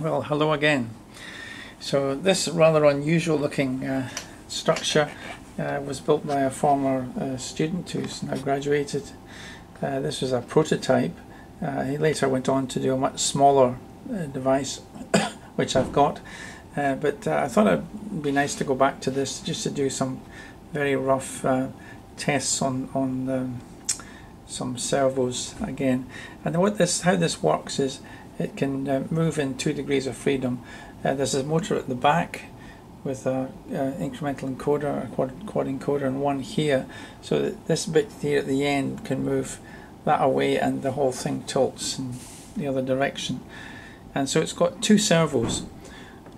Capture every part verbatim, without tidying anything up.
Well, hello again. So this rather unusual looking uh, structure uh, was built by a former uh, student who's now graduated. Uh, this was a prototype. Uh, he later went on to do a much smaller uh, device which I've got, uh, but uh, I thought it'd be nice to go back to this just to do some very rough uh, tests on, on um, some servos again. And what this, how this works is it can uh, move in two degrees of freedom. Uh, there's a motor at the back with an incremental encoder, a quad, quad encoder, and one here, so that this bit here at the end can move that away and the whole thing tilts in the other direction. And so it's got two servos,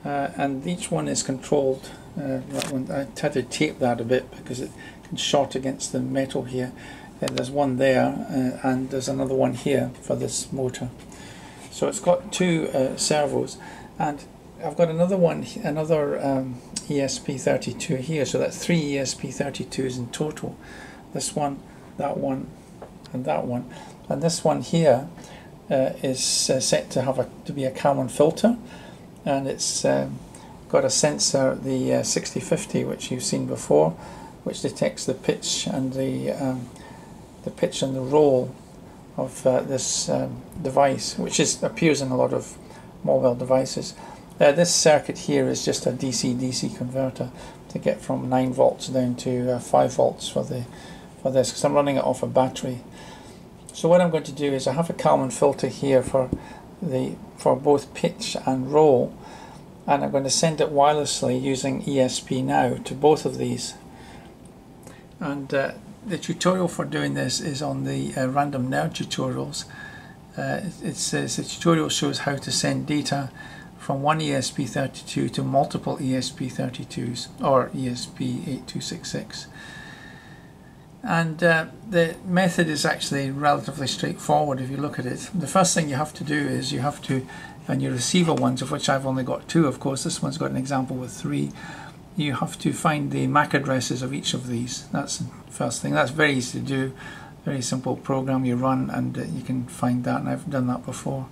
uh, and each one is controlled. Uh, that one, I had to tape that a bit because it can short against the metal here. Uh, there's one there, uh, and there's another one here for this motor. So it's got two uh, servos, and I've got another one, another um, E S P thirty-two here, so that's three E S P thirty-twos in total. This one, that one, and that one. And this one here uh, is uh, set to have a, to be a Kalman filter, and it's uh, got a sensor, the uh, sixty fifty, which you've seen before, which detects the pitch and the um, the pitch and the roll of uh, this um, device, which is appears in a lot of mobile devices. Uh, this circuit here is just a D C D C converter to get from nine volts down to uh, five volts for the for this, because I'm running it off a battery. So what I'm going to do is I have a Kalman filter here for the for both pitch and roll, and I'm going to send it wirelessly using E S P now to both of these. And uh, the tutorial for doing this is on the uh, Random Nerd tutorials. Uh, it's, it's, the tutorial shows how to send data from one E S P thirty-two to multiple E S P thirty-twos or E S P eighty-two sixty-six. And uh, the method is actually relatively straightforward if you look at it. The first thing you have to do is you have to, and your receiver ones, of which I've only got two, of course, this one's got an example with three. You have to find the M A C addresses of each of these. That's the first thing. That's very easy to do. Very simple program you run and uh, you can find that, and I've done that before.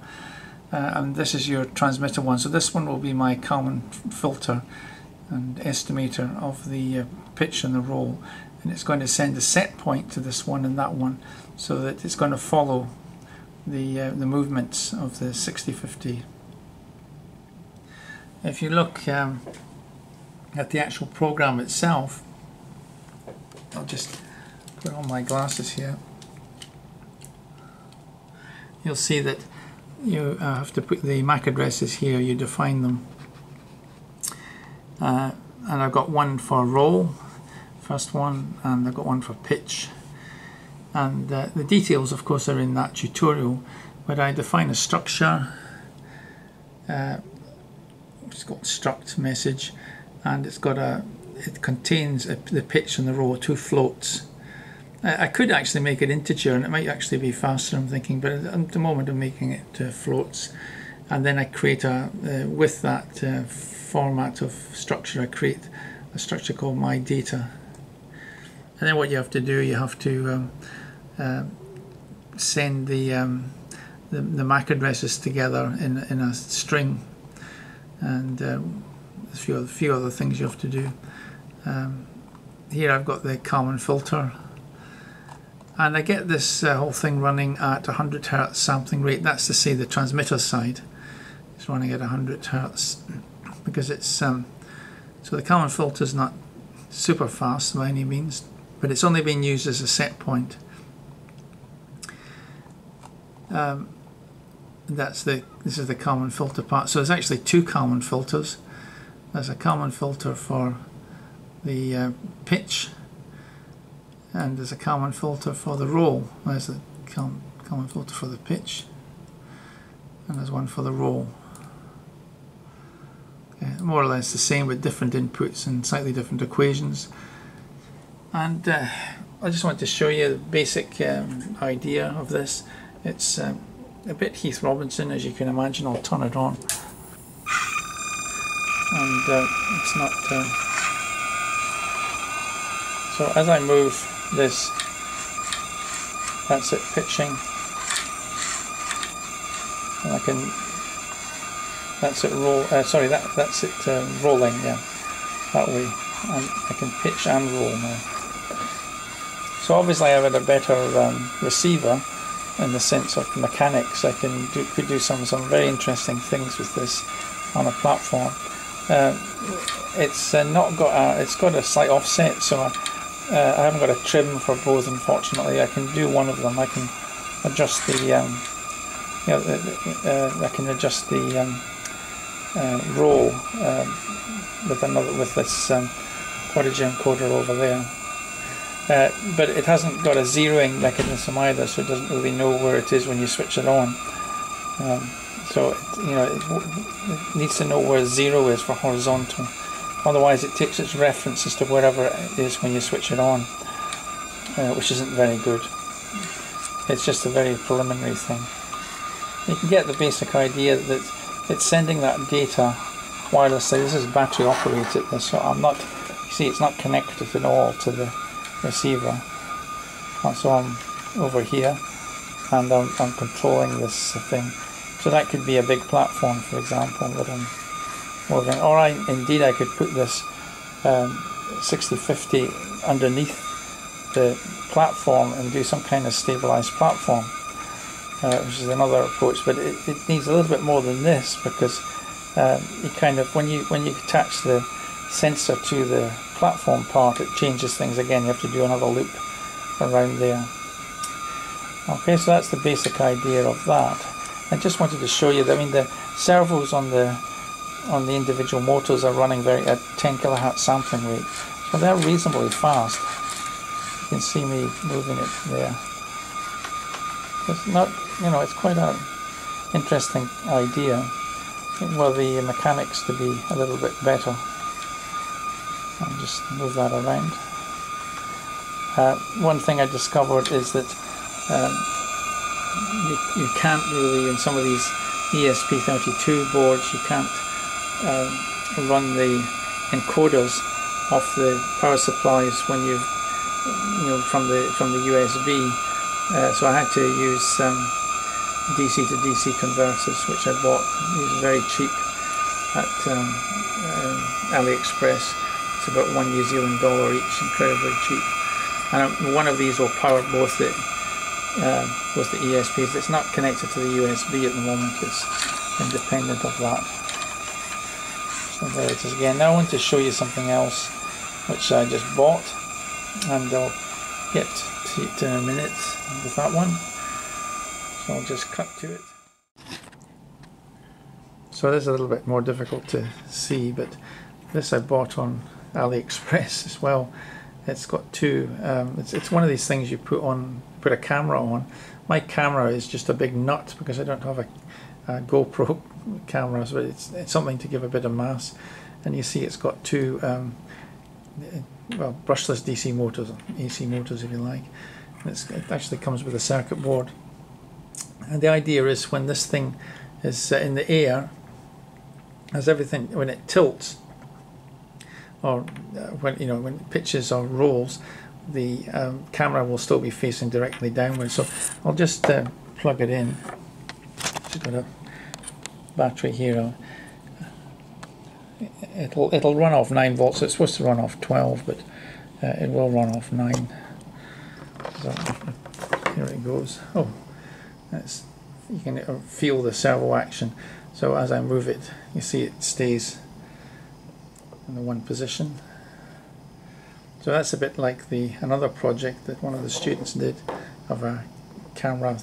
Uh, and this is your transmitter one. So this one will be my Kalman filter and estimator of the uh, pitch and the roll. And it's going to send a set point to this one and that one, so that it's going to follow the, uh, the movements of the sixty fifty. If you look um, at the actual program itself, I'll just put on my glasses here. You'll see that you uh, have to put the M A C addresses here. You define them, uh, and I've got one for roll, first one, and I've got one for pitch. And uh, the details, of course, are in that tutorial. But I define a structure. Uh, it's got struct message. And it's got a, it contains a, the pitch and the roll, two floats. I, I could actually make it integer, and it might actually be faster, I'm thinking, but at the moment I'm making it uh, floats. And then I create a, uh, with that uh, format of structure, I create a structure called my data. And then what you have to do, you have to um, uh, send the, um, the the M A C addresses together in in a string, and. Uh, A few, a few other things you have to do. Um, here I've got the Kalman filter, and I get this uh, whole thing running at one hundred hertz sampling rate. That's to say the transmitter side is running at one hundred hertz, because it's um, so the Kalman filter is not super fast by any means, but it's only being used as a set point. Um, that's the this is the Kalman filter part. So there's actually two Kalman filters. There's a Kalman filter for the uh, pitch, and there's a Kalman filter for the roll. There's a Kalman, Kalman filter for the pitch, and there's one for the roll. Okay, more or less the same, with different inputs and slightly different equations. And uh, I just want to show you the basic um, idea of this. It's um, a bit Heath Robinson, as you can imagine. I'll turn it on. And uh, it's not. Uh, so as I move this, that's it pitching, and I can That's it roll. Uh, sorry, that that's it uh, rolling. Yeah, that way, and I can pitch and roll now. So obviously, I've had a better um, receiver in the sense of mechanics. I can do, could do some some very interesting things with this on a platform. Uh, it's uh, not got a, it's got a slight offset, so I, uh, I haven't got a trim for both. Unfortunately, I can do one of them. I can adjust the, um, you know, uh, uh, I can adjust the um, uh, roll uh, with another with this um, quadrigem encoder over there. Uh, but it hasn't got a zeroing mechanism either, so it doesn't really know where it is when you switch it on. Um, so it, you know, it, it needs to know where zero is for horizontal. Otherwise, it takes its reference as to wherever it is when you switch it on, uh, which isn't very good. It's just a very preliminary thing. You can get the basic idea that it's sending that data wirelessly. This is battery operated, this, so I'm not. You see, it's not connected at all to the receiver. So I'm over here, and I'm, I'm controlling this thing. So that could be a big platform, for example, that I'm working. Or I, indeed, I could put this um, sixty fifty underneath the platform and do some kind of stabilized platform, uh, which is another approach. But it, it needs a little bit more than this, because um, you kind of when you when you attach the sensor to the platform part, it changes things again. You have to do another loop around there. Okay, so that's the basic idea of that. I just wanted to show you that, I mean, the servos on the on the individual motors are running very at ten kilohertz sampling rate, so they're reasonably fast. You can see me moving it there. It's not, you know, it's quite an interesting idea. It were the mechanics to be a little bit better. I'll just move that around. Uh, one thing I discovered is that um, you, you can't really, in some of these E S P thirty-two boards, you can't um, run the encoders off the power supplies when you've, you know, from the from the U S B. Uh, so I had to use um, D C to D C converters, which I bought. These are very cheap at um, uh, AliExpress. It's about one New Zealand dollar each, incredibly cheap. And one of these will power both the uh, both the E S Ps. It's not connected to the U S B at the moment. It's independent of that. So there it is again. Now I want to show you something else, which I just bought, and I'll get to it in a minute with that one. So I'll just cut to it. So this is a little bit more difficult to see, but this I bought on AliExpress as well. It's got two. Um, it's it's one of these things you put on, put a camera on. My camera is just a big nut because I don't have a, a GoPro camera, so it's it's something to give a bit of mass. And you see, it's got two, um, well, brushless D C motors, A C motors if you like. And it's, it actually comes with a circuit board. And the idea is when this thing is uh, in the air, as everything when it tilts, or when you know when it pitches or rolls, the um, camera will still be facing directly downward. So I'll just uh, plug it in. Just got a battery here. It'll it'll run off nine volts. It's supposed to run off twelve, but uh, it will run off nine. So here it goes. Oh, that's, you can feel the servo action. So as I move it, you see it stays in the one position. So that's a bit like the another project that one of the students did of a camera,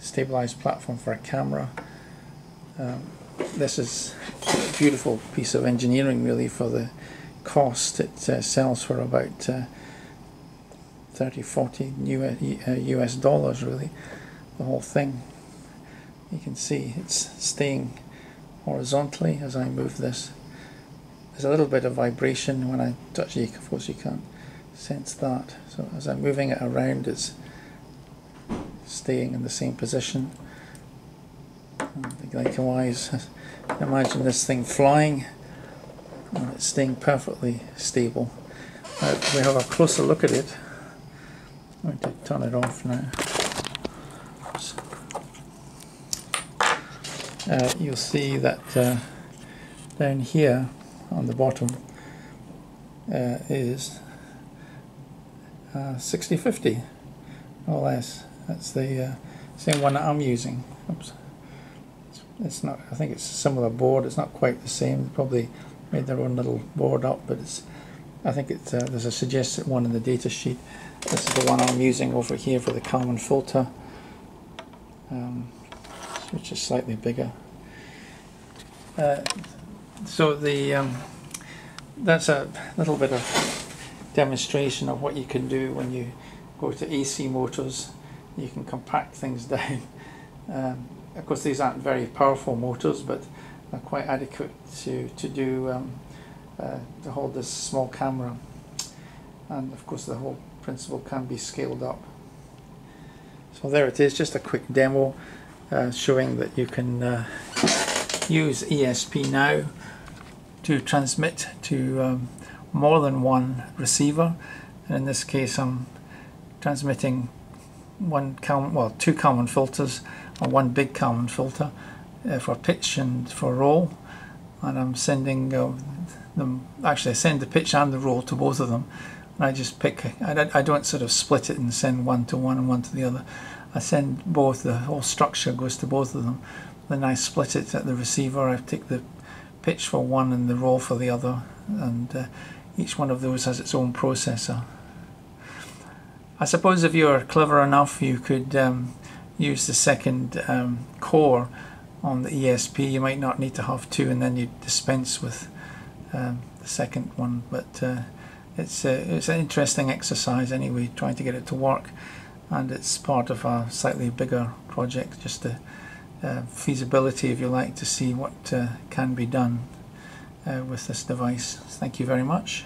stabilized platform for a camera. Um, this is a beautiful piece of engineering really for the cost. It uh, sells for about uh, thirty, forty U S dollars really, the whole thing. You can see it's staying horizontally as I move this. There's a little bit of vibration when I touch it, of course you can't sense that. So as I'm moving it around, it's staying in the same position. And likewise, imagine this thing flying, and it's staying perfectly stable. Now, we have a closer look at it. I'm going to turn it off now. uh, you'll see that uh, down here on the bottom uh, is uh, sixty fifty or less. That's the uh, same one that I'm using. Oops. It's not, I think it's a similar board, it's not quite the same. They probably made their own little board up, but it's, I think it's, uh, there's a suggested one in the data sheet. This is the one I'm using over here for the Kalman filter, um, which is slightly bigger. Uh, so the um, that's a little bit of demonstration of what you can do when you go to A C motors. You can compact things down. Um, Of course, these aren't very powerful motors, but they're quite adequate to, to do, um, uh, to hold this small camera. And of course, the whole principle can be scaled up. So there it is, just a quick demo uh, showing that you can uh, use E S P Now to transmit to um, more than one receiver. And in this case, I'm transmitting one Kalman, well, two Kalman filters, or one big Kalman filter uh, for pitch and for roll, and I'm sending uh, them, actually I send the pitch and the roll to both of them, and I just pick, I, I don't sort of split it and send one to one and one to the other. I send both, the whole structure goes to both of them, then I split it at the receiver. I take the pitch for one and the roll for the other, and uh, each one of those has its own processor. I suppose if you are clever enough, you could um, use the second um, core on the E S P. You might not need to have two, and then you dispense with um, the second one, but uh, it's, uh, it's an interesting exercise anyway, trying to get it to work, and it's part of a slightly bigger project, just the uh, feasibility, if you like, to see what uh, can be done uh, with this device. Thank you very much.